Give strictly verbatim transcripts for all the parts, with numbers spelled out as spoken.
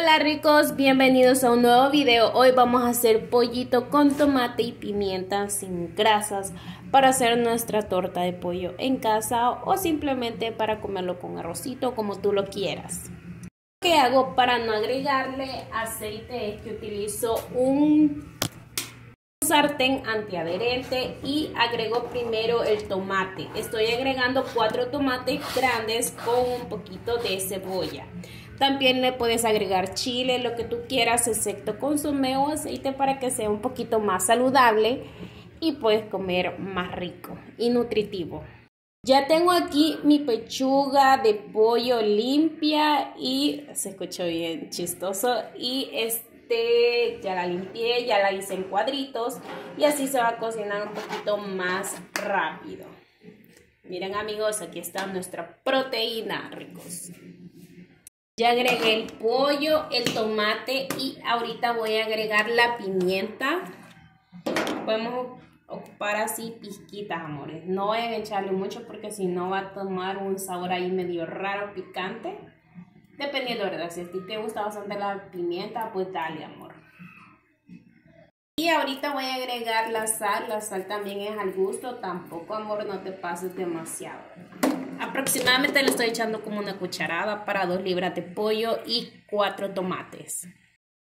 Hola ricos, bienvenidos a un nuevo video. Hoy vamos a hacer pollito con tomate y pimienta sin grasas para hacer nuestra torta de pollo en casa o simplemente para comerlo con arrocito, como tú lo quieras. Lo que hago para no agregarle aceite es que utilizo un sartén antiadherente y agrego primero el tomate. Estoy agregando cuatro tomates grandes con un poquito de cebolla. También le puedes agregar chile, lo que tú quieras, excepto consomé o aceite, para que sea un poquito más saludable y puedes comer más rico y nutritivo. Ya tengo aquí mi pechuga de pollo limpia y se escuchó bien chistoso. Y este ya la limpié, ya la hice en cuadritos y así se va a cocinar un poquito más rápido. Miren amigos, aquí está nuestra proteína, ricos. Ya agregué el pollo, el tomate y ahorita voy a agregar la pimienta. Podemos ocupar así pizquitas, amores. No vayan a echarle mucho porque si no va a tomar un sabor ahí medio raro, picante. Dependiendo, ¿verdad? Si a ti te gusta bastante la pimienta, pues dale, amor. Y ahorita voy a agregar la sal. La sal también es al gusto. Tampoco, amor, no te pases demasiado. Aproximadamente le estoy echando como una cucharada para dos libras de pollo y cuatro tomates.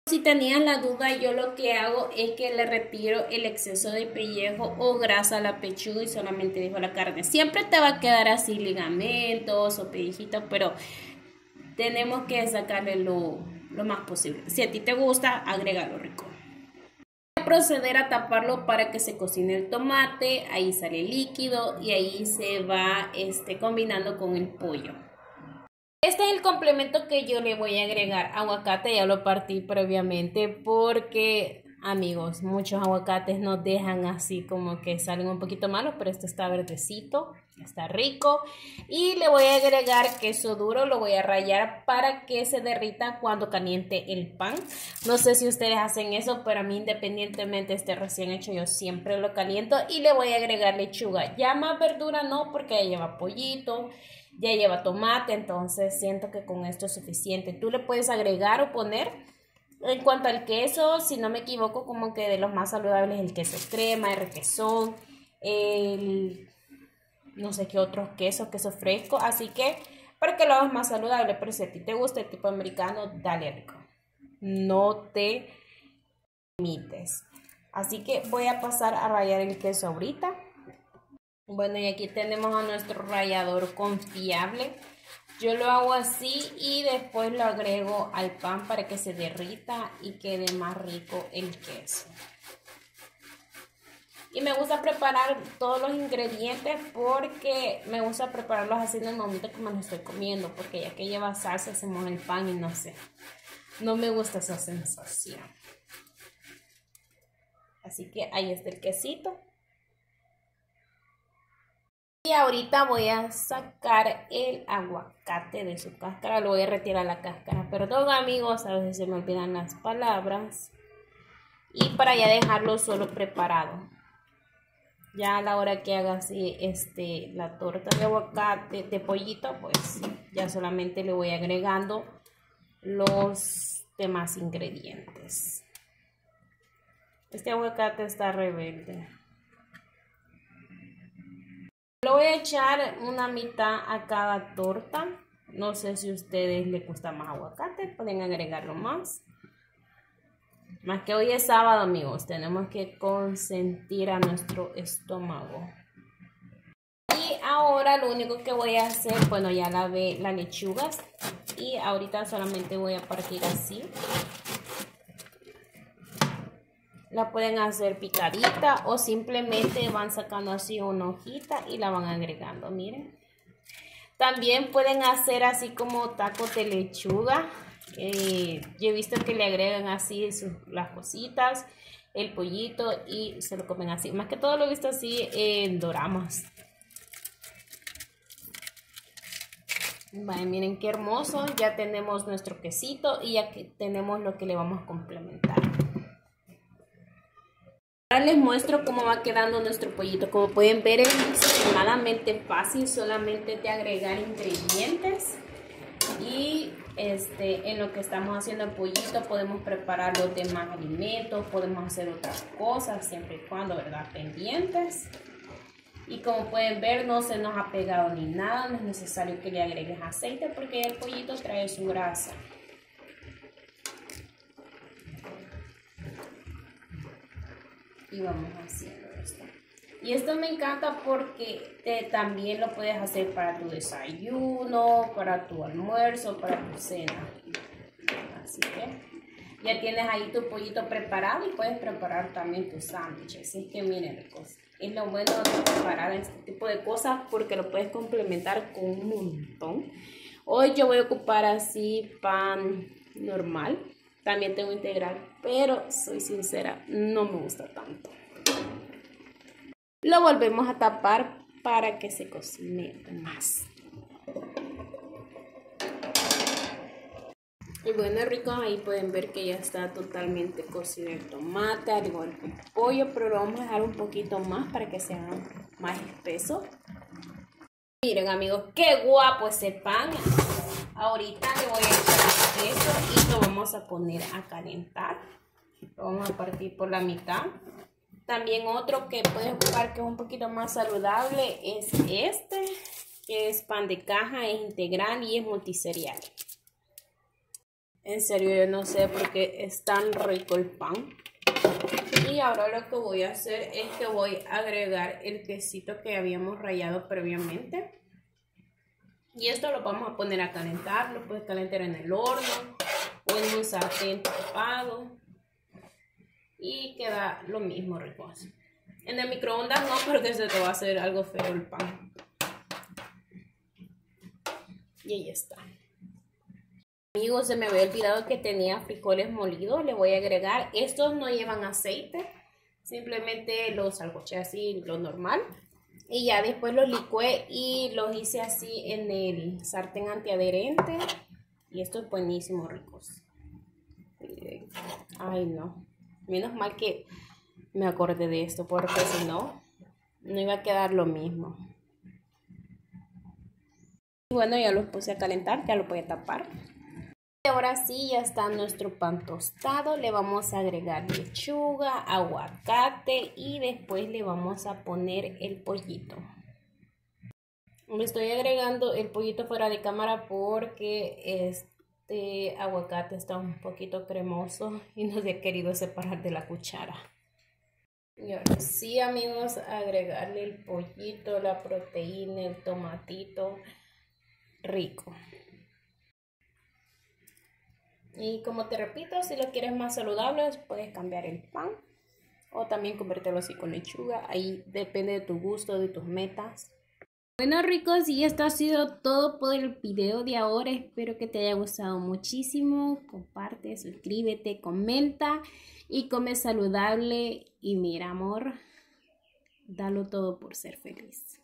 Si tenían la duda, yo lo que hago es que le retiro el exceso de pellejo o grasa a la pechuga y solamente dejo la carne. Siempre te va a quedar así ligamentos o pellejitos, pero tenemos que sacarle lo, lo más posible. Si a ti te gusta, agrégalo, rico. Proceder a taparlo para que se cocine el tomate, ahí sale el líquido y ahí se va este, combinando con el pollo. Este es el complemento que yo le voy a agregar. Aguacate ya lo partí previamente porque, amigos, muchos aguacates nos dejan así como que salen un poquito malos, pero este está verdecito, está rico. Y le voy a agregar queso duro, lo voy a rallar para que se derrita cuando caliente el pan. No sé si ustedes hacen eso, pero a mí independientemente esté recién hecho, yo siempre lo caliento. Y le voy a agregar lechuga, ya más verdura no, porque ya lleva pollito, ya lleva tomate, entonces siento que con esto es suficiente. Tú le puedes agregar o poner. En cuanto al queso, si no me equivoco, como que de los más saludables el queso crema, el requesón, el... no sé qué otros quesos, queso fresco, así que para que lo hagas más saludable, pero si a ti te gusta el tipo americano, dale, rico, no te limites. Así que voy a pasar a rallar el queso ahorita. Bueno, y aquí tenemos a nuestro rallador confiable. Yo lo hago así y después lo agrego al pan para que se derrita y quede más rico el queso. Y me gusta preparar todos los ingredientes porque me gusta prepararlos así en el momento que me los estoy comiendo. Porque ya que lleva salsa, se moja el pan y no sé. No me gusta esa sensación. Así que ahí está el quesito. Y ahorita voy a sacar el aguacate de su cáscara. Lo voy a retirar la cáscara. Perdón amigos, a veces se me olvidan las palabras. Y para ya dejarlo solo preparado. Ya a la hora que haga así este, la torta de aguacate, de pollito, pues ya solamente le voy agregando los demás ingredientes. Este aguacate está rebelde. Le voy a echar una mitad a cada torta. No sé si a ustedes les gusta más aguacate, pueden agregarlo más. Más que hoy es sábado, amigos, tenemos que consentir a nuestro estómago. Y ahora lo único que voy a hacer, bueno, ya lavé las lechugas y ahorita solamente voy a partir así. La pueden hacer picadita o simplemente van sacando así una hojita y la van agregando, miren. También pueden hacer así como tacos de lechuga. Eh, yo he visto que le agregan así sus, las cositas, el pollito y se lo comen así. Más que todo lo he visto así en doramas. Vale, miren qué hermoso. Ya tenemos nuestro quesito y ya que tenemos lo que le vamos a complementar. Ahora les muestro cómo va quedando nuestro pollito. Como pueden ver es extremadamente fácil, solamente de agregar ingredientes y Este, en lo que estamos haciendo el pollito podemos preparar los demás alimentos, podemos hacer otras cosas, siempre y cuando, ¿verdad?, pendientes. Y como pueden ver, no se nos ha pegado ni nada, no es necesario que le agregues aceite porque el pollito trae su grasa. Y vamos haciendo esto. Y esto me encanta porque te, también lo puedes hacer para tu desayuno, para tu almuerzo, para tu cena. Así que ya tienes ahí tu pollito preparado y puedes preparar también tus sándwiches. Así que miren, es lo bueno de preparar este tipo de cosas porque lo puedes complementar con un montón. Hoy yo voy a ocupar así pan normal. También tengo integral, pero soy sincera, no me gusta tanto. Lo volvemos a tapar para que se cocine más. Y bueno, ricos, ahí pueden ver que ya está totalmente cocido el tomate, al igual que el pollo, pero lo vamos a dejar un poquito más para que sea más espeso. Miren, amigos, qué guapo ese pan. Ahorita le voy a echar queso y lo vamos a poner a calentar. Lo vamos a partir por la mitad. También otro que puedes ocupar que es un poquito más saludable es este, que es pan de caja, es integral y es multiserial. En serio, yo no sé por qué es tan rico el pan. Y ahora lo que voy a hacer es que voy a agregar el quesito que habíamos rallado previamente. Y esto lo vamos a poner a calentar, lo puedes calentar en el horno o en un sartén tapado. Y queda lo mismo rico. En el microondas no, porque se te va a hacer algo feo el pan. Y ahí está. Amigos, se me había olvidado que tenía frijoles molidos. Le voy a agregar. Estos no llevan aceite. Simplemente los salcoché así, lo normal. Y ya después los licué y los hice así en el sartén antiadherente. Y esto es buenísimo, ricos. Ay, no. Menos mal que me acordé de esto, porque si no, no iba a quedar lo mismo. Y bueno, ya los puse a calentar, ya lo voy a tapar. Y ahora sí, ya está nuestro pan tostado. Le vamos a agregar lechuga, aguacate y después le vamos a poner el pollito. Me estoy agregando el pollito fuera de cámara porque es... este aguacate está un poquito cremoso y no se ha querido separar de la cuchara. Y ahora sí, amigos, agregarle el pollito, la proteína, el tomatito rico. Y como te repito, si lo quieres más saludable, puedes cambiar el pan o también convertirlo así con lechuga. Ahí depende de tu gusto, de tus metas. Bueno, ricos, y esto ha sido todo por el video de ahora. Espero que te haya gustado muchísimo. Comparte, suscríbete, comenta y come saludable. Y mira, amor, dalo todo por ser feliz.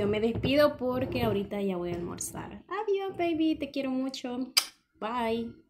Yo me despido porque ahorita ya voy a almorzar. Adiós, baby, te quiero mucho. Bye.